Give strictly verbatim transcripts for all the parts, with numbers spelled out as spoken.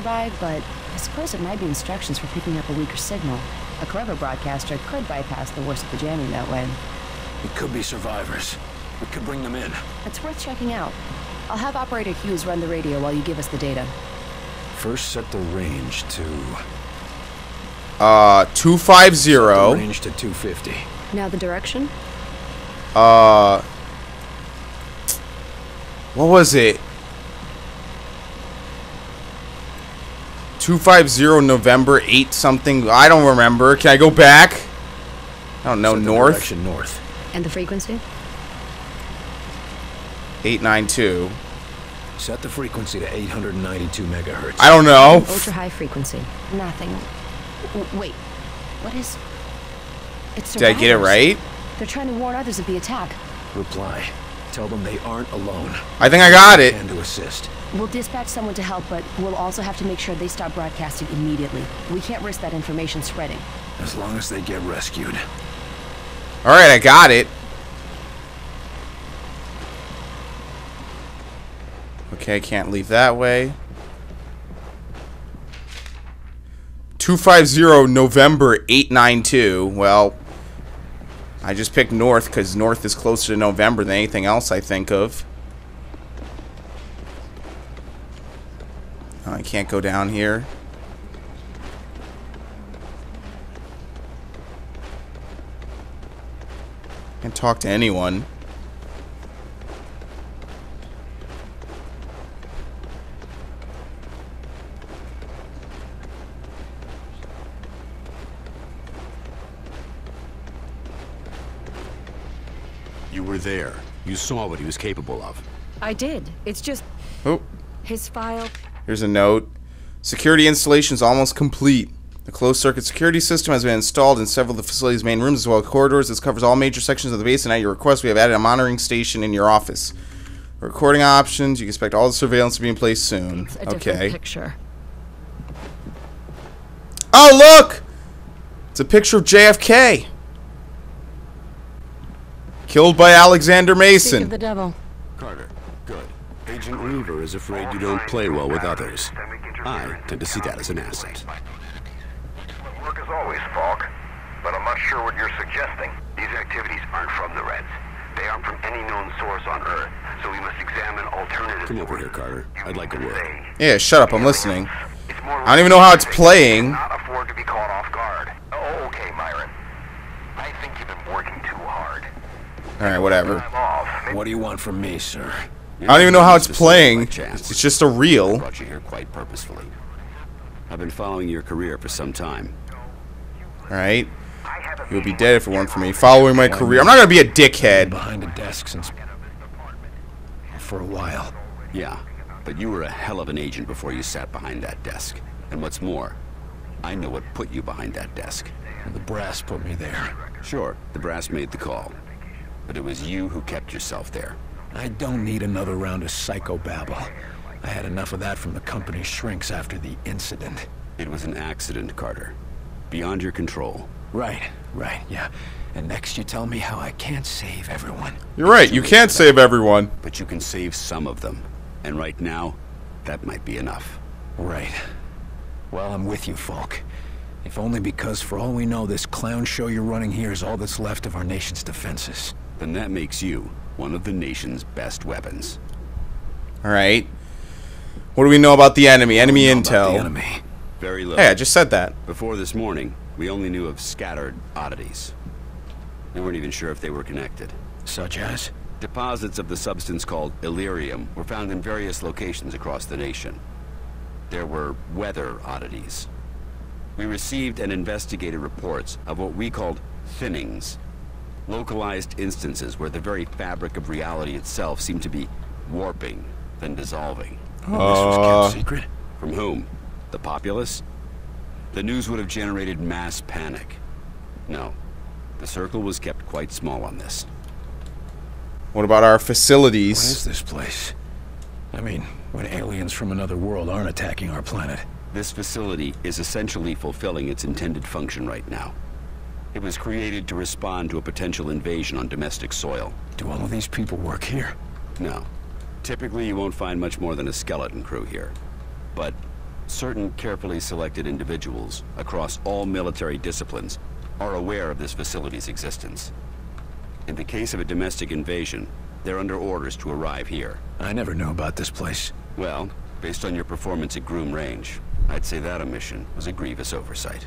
nearby, but I suppose it might be instructions for picking up a weaker signal. A clever broadcaster could bypass the worst of the jamming that way. It could be survivors. We could bring them in. It's worth checking out. I'll have Operator Hughes run the radio while you give us the data. First, set the range to... Uh, two fifty. Range to two fifty. Now the direction? Uh... What was it? two fifty November eight something. I don't remember. Can I go back? I don't know. So north. Direction north. And the frequency? eight ninety-two. Set the frequency to eight hundred ninety-two megahertz. I don't know. Ultra high frequency. Nothing. W wait. What is? It's survivors. Did I get it right? They're trying to warn others of the attack. Reply. Tell them they aren't alone. I think I got it. And to assist. We'll dispatch someone to help, but we'll also have to make sure they stop broadcasting immediately. We can't risk that information spreading. As long as they get rescued. All right, I got it. Okay, I can't leave that way. two fifty November eight ninety-two. Well, I just picked north because north is closer to November than anything else I think of. Oh, I can't go down here. Can't talk to anyone. You were there. You saw what he was capable of. I did. It's just... Oh. His file... Here's a note. Security installation is almost complete. The closed-circuit security system has been installed in several of the facility's main rooms as well as corridors. This covers all major sections of the base, and at your request, we have added a monitoring station in your office. Recording options. You can expect all the surveillance to be in place soon. It's a okay. Different picture. Oh, look! It's a picture of J F K. Killed by Alexander Mason. Speak of the devil. Carter, good. Agent Reaver is afraid you don't play well with others. I tend to see that as an asset. Work as always, Falk. But I'm not sure what you're suggesting. These activities aren't from the Reds. They aren't from any known source on Earth. So we must examine alternatives. Come over here, Carter. I'd like a word. Yeah, shut up. I'm listening. I don't even know how it's playing. Not afford to be caught off guard. Oh, okay, Myron. I think you've been working too hard. All right, whatever. What do you want from me, sir? I don't even know how it's playing. It's just a reel. I brought you here quite purposefully. I've been following your career for some time. All right. You would be dead if it weren't for me following my career. I'm not gonna be a dickhead. Behind a desk since for a while. Yeah, but you were a hell of an agent before you sat behind that desk. And what's more, I know what put you behind that desk. The brass put me there. Sure, the brass made the call. But it was you who kept yourself there. I don't need another round of psychobabble. I had enough of that from the company shrinks after the incident. It was an accident, Carter. Beyond your control. Right, right, yeah. And next you tell me how I can't save everyone. You're right, you can't save everyone. But you can save some of them. And right now, that might be enough. Right. Well, I'm with you, Falk. If only because, for all we know, this clown show you're running here is all that's left of our nation's defenses. Then that makes you one of the nation's best weapons. All right. What do we know about the enemy? Enemy intel. The enemy. Very little. Hey, I just said that. Before this morning, we only knew of scattered oddities. We weren't even sure if they were connected. Such as? Deposits of the substance called Illyrium were found in various locations across the nation. There were weather oddities. We received and investigated reports of what we called thinnings. Localized instances where the very fabric of reality itself seemed to be warping, then dissolving. Oh, uh, this was kept secret. From whom? The populace? The news would have generated mass panic. No. The circle was kept quite small on this. What about our facilities? What is this place? I mean, when aliens from another world aren't attacking our planet. This facility is essentially fulfilling its intended function right now. It was created to respond to a potential invasion on domestic soil. Do all of these people work here? No. Typically, you won't find much more than a skeleton crew here. But Certain carefully selected individuals across all military disciplines are aware of this facility's existence. In the case of a domestic invasion, they're under orders to arrive here. I never know about this place. Well, based on your performance at Groom Range, I'd say that omission was a grievous oversight.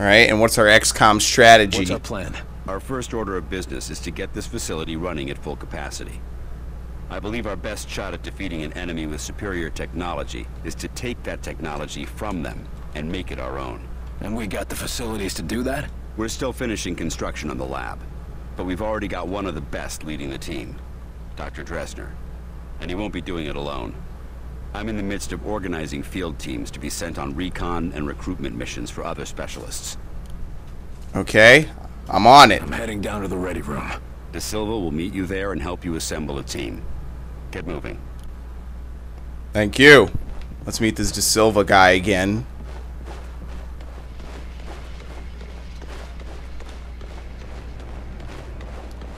All right, and what's our X COM strategy? What's our plan? Our first order of business is to get this facility running at full capacity. I believe our best shot at defeating an enemy with superior technology is to take that technology from them and make it our own. And we got the facilities to do that? We're still finishing construction on the lab, but we've already got one of the best leading the team, Doctor Dresner. And he won't be doing it alone. I'm in the midst of organizing field teams to be sent on recon and recruitment missions for other specialists. Okay, I'm on it. I'm heading down to the ready room. De Silva will meet you there and help you assemble a team. Get moving. Thank you. Let's meet this De Silva guy again.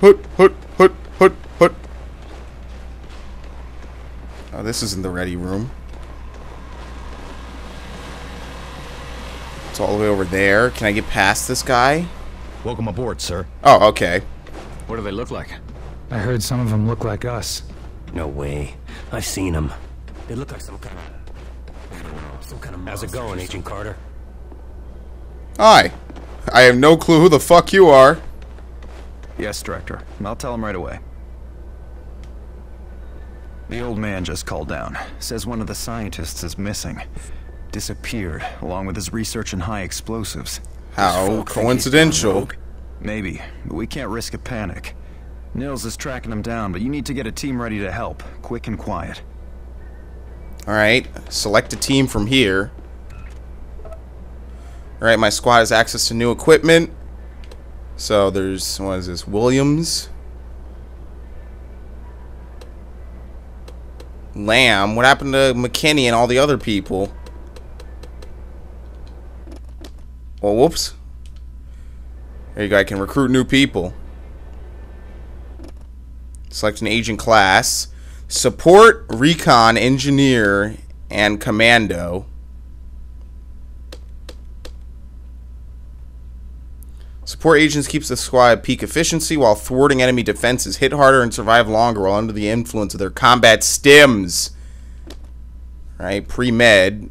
Hoot, hoot, hoot, hoot, hoot. Oh, this isn't the ready room. It's all the way over there. Can I get past this guy? Welcome aboard, sir. Oh, okay. What do they look like? I heard some of them look like us. No way. I've seen them. They look like some kind of... I don't know, some kind of... How's it going, Agent Carter? Hi. I have no clue who the fuck you are. Yes, Director. I'll tell him right away. The old man just called down. Says one of the scientists is missing. Disappeared, along with his research in high explosives. How coincidental. Maybe, but we can't risk a panic. Nils is tracking him down, but you need to get a team ready to help, quick and quiet. Alright, select a team from here. Alright, my squad has access to new equipment. So there's, what is this, Williams? Lamb? What happened to McKinney and all the other people? Well, whoops. There you go, I can recruit new people. Select an agent class. Support, recon, engineer, and commando. Support agents keeps the squad at peak efficiency while thwarting enemy defenses. Hit harder and survive longer while under the influence of their combat stims. All right, pre-med,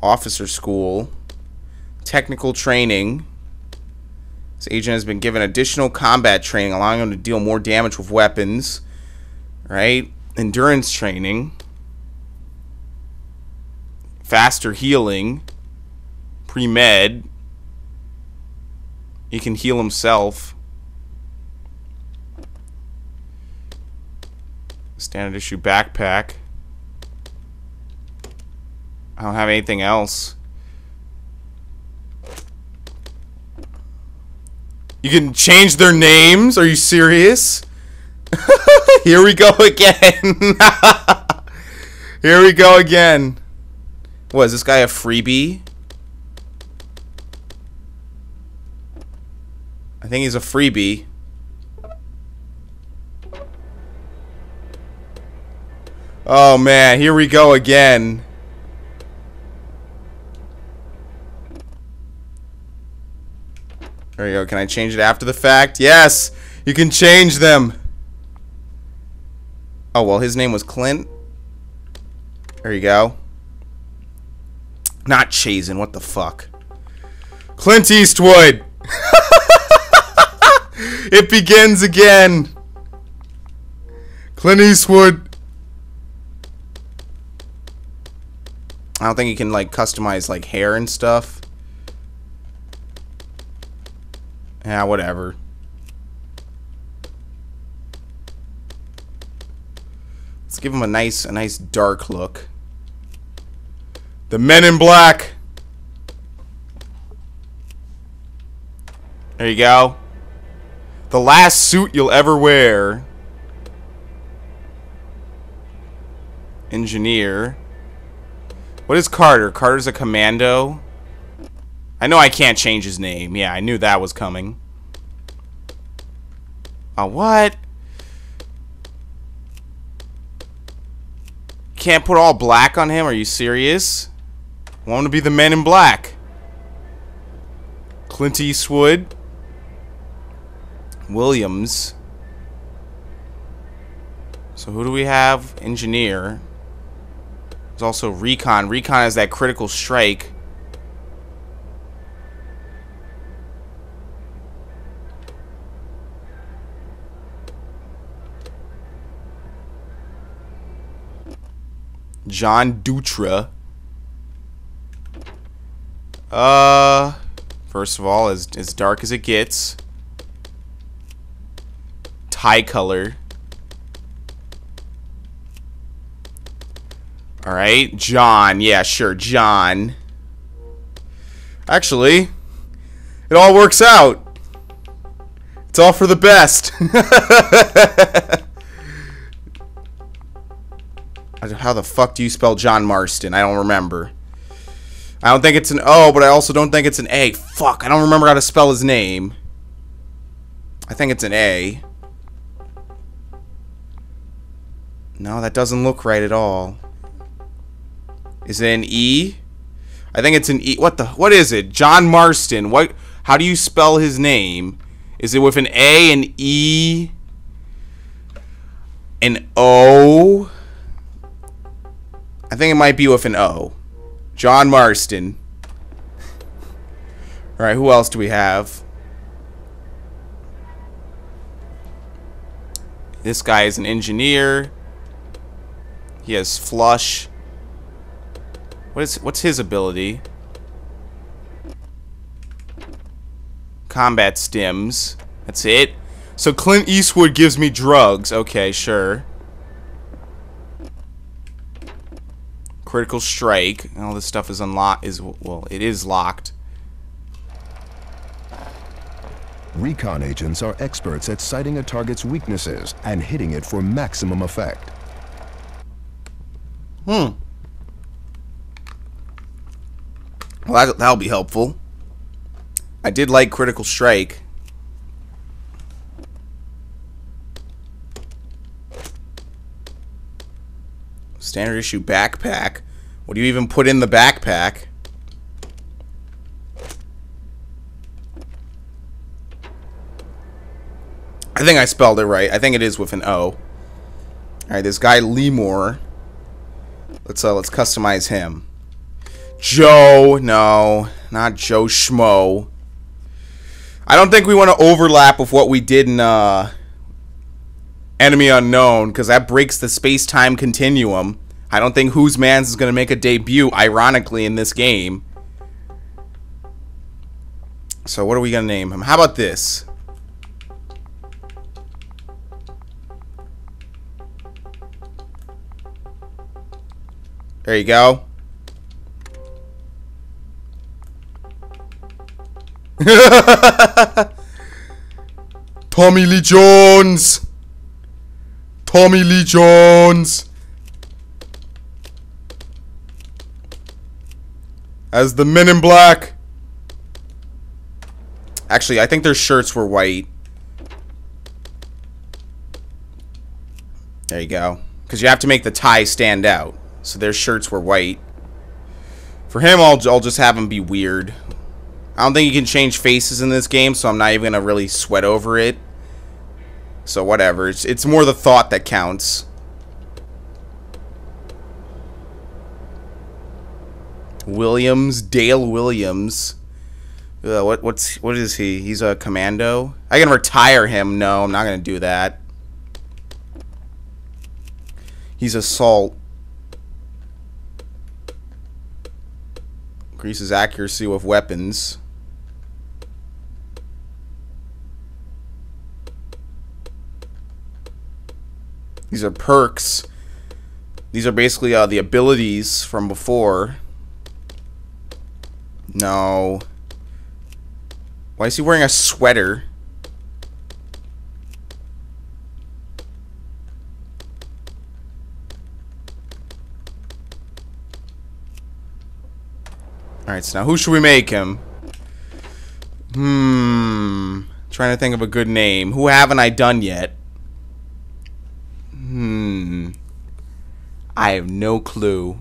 officer school, technical training. This agent has been given additional combat training, allowing him to deal more damage with weapons. Right? Endurance training. Faster healing. Pre-med. He can heal himself. Standard issue backpack. I don't have anything else. You can change their names? Are you serious? Here we go again. Here we go again. What, is this guy a freebie? I think he's a freebie. Oh man, here we go again. There you go. Can I change it after the fact? Yes! You can change them! Oh, well, his name was Clint. There you go. Not Chazen. What the fuck? Clint Eastwood! It begins again! Clint Eastwood! I don't think you can, like, customize, like, hair and stuff. Yeah, whatever. Let's give him a nice, a nice dark look. The Men in Black. There you go. The last suit you'll ever wear. Engineer. What is Carter? Carter's a commando. I know I can't change his name. Yeah, I knew that was coming. Oh, what? Can't put all black on him? Are you serious? want to be the Men in Black. Clint Eastwood. Williams. So who do we have? Engineer. There's also Recon. Recon is that critical strike. John Dutra. Uh, first of all, as, as dark as it gets. Tie color. Alright, John. Yeah, sure, John. Actually, it all works out. It's all for the best. How the fuck do you spell John Marston? I don't remember. I don't think it's an O, but I also don't think it's an A. Fuck, I don't remember how to spell his name. I think it's an A. No, that doesn't look right at all. Is it an E? I think it's an E. What the? What is it? John Marston. What? How do you spell his name? Is it with an A, an E, an O? I think it might be with an O. John Marston. Alright, who else do we have? This guy is an engineer. He has flush. What is, what's his ability? Combat stims. That's it. So Clint Eastwood gives me drugs. Okay, sure. Critical strike. All this stuff is unlocked. Is well, it is locked. Recon agents are experts at citing a target's weaknesses and hitting it for maximum effect. Hmm. Well, that, that'll be helpful. I did like critical strike. Standard issue backpack. What do you even put in the backpack? I think I spelled it right. I think it is with an O. Alright, this guy Lemore. Let's uh let's customize him. Joe, no, not Joe Schmo. I don't think we want to overlap with what we did in uh Enemy Unknown, because that breaks the space-time continuum. I don't think Whose Mans is going to make a debut, ironically, in this game. So what are we going to name him? How about this? There you go. Tommy Lee Jones! Tommy Lee Jones as the Men in Black. Actually, I think their shirts were white. There you go. Because you have to make the tie stand out. So their shirts were white. For him, I'll, I'll just have him be weird. I don't think you can change faces in this game, so I'm not even going to really sweat over it. So whatever, it's, it's more the thought that counts. Williams, Dale Williams. Uh, what what's what is he? He's a commando. I can retire him. No, I'm not gonna do that. He's assault. Increases accuracy with weapons. These are perks. These are basically uh, the abilities from before. No. Why is he wearing a sweater? Alright, so now who should we make him? Hmm. Trying to think of a good name. Who haven't I done yet? Hmm. I have no clue.